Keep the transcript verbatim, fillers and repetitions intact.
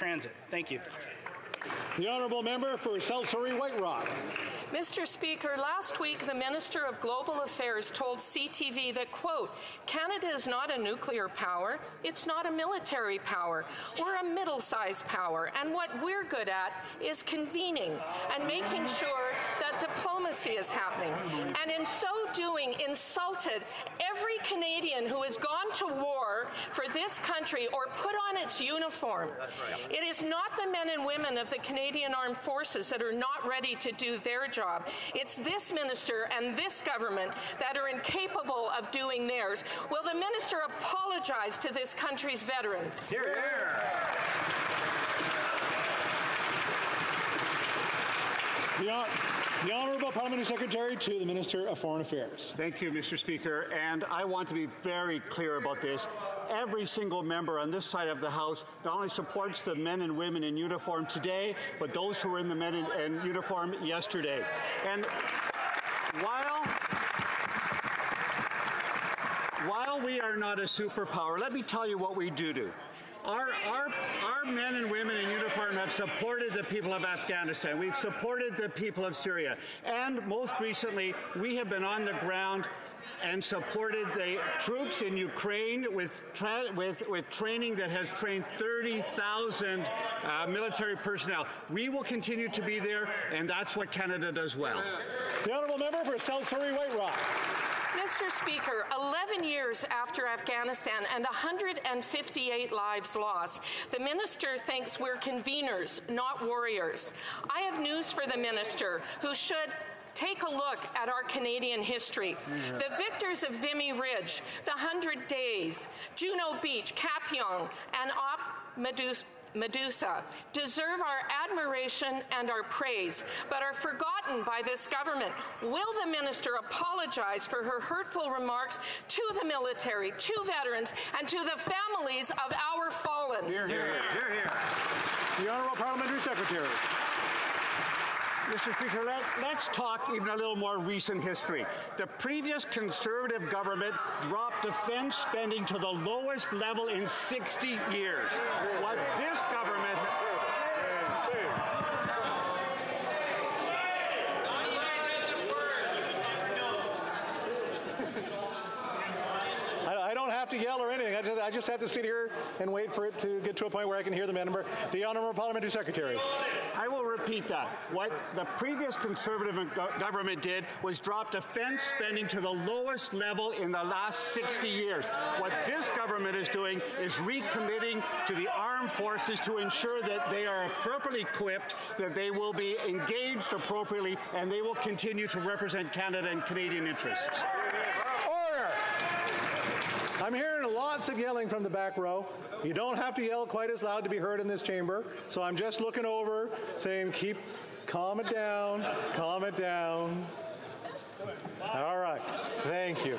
transit. Thank you. The honourable member for South Surrey-White Rock. Mister Speaker, last week the Minister of Global Affairs told C T V that, quote, Canada is not a nuclear power, it's not a military power, we're a middle-sized power, and what we're good at is convening and making sure that diplomacy is happening, and in so doing insulted every Canadian who has gone to war for this country or put on its uniform. It is not the men and women of the Canadian Armed Forces that are not ready to do their job. Job. It's this minister and this government that are incapable of doing theirs. Will the minister apologize to this country's veterans? Hear, hear. The, hon the Honourable Parliamentary Secretary to the Minister of Foreign Affairs. Thank you, Mister Speaker. And I want to be very clear about this. Every single member on this side of the House not only supports the men and women in uniform today, but those who were in the men in, in uniform yesterday. And while, while we are not a superpower, let me tell you what we do do. Our, our, our men and women in uniform have supported the people of Afghanistan. We've supported the people of Syria. And most recently, we have been on the ground and supported the troops in Ukraine with tra with, with training that has trained thirty thousand uh, military personnel. We will continue to be there, and that's what Canada does well. The honourable member for South Surrey-White Rock. Mister Speaker, eleven years after Afghanistan and one hundred fifty-eight lives lost, the minister thinks we're conveners, not warriors. I have news for the minister, who should take a look at our Canadian history. The victors of Vimy Ridge, the Hundred Days, Juno Beach, Capyong, and Op Medusa Medusa deserve our admiration and our praise, but are forgotten by this government. Will the minister apologize for her hurtful remarks to the military, to veterans, and to the families of our fallen? Hear, hear, hear, hear. The Honourable Parliamentary Secretary. Mister Speaker, let, let's talk even a little more recent history. The previous Conservative government dropped defense spending to the lowest level in sixty years. What this government... I, I don't have to yell or anything. I just, I just have to sit here and wait for it to get to a point where I can hear the member. The Honourable Parliamentary Secretary. I will repeat that. What the previous Conservative government did was drop defense spending to the lowest level in the last sixty years. What this government is doing is recommitting to the armed forces to ensure that they are appropriately equipped, that they will be engaged appropriately, and they will continue to represent Canada and Canadian interests. Order! I'm hearing lots of yelling from the back row. You don't have to yell quite as loud to be heard in this chamber, so I'm just looking over, saying, keep, calm it down, calm it down. All right, thank you.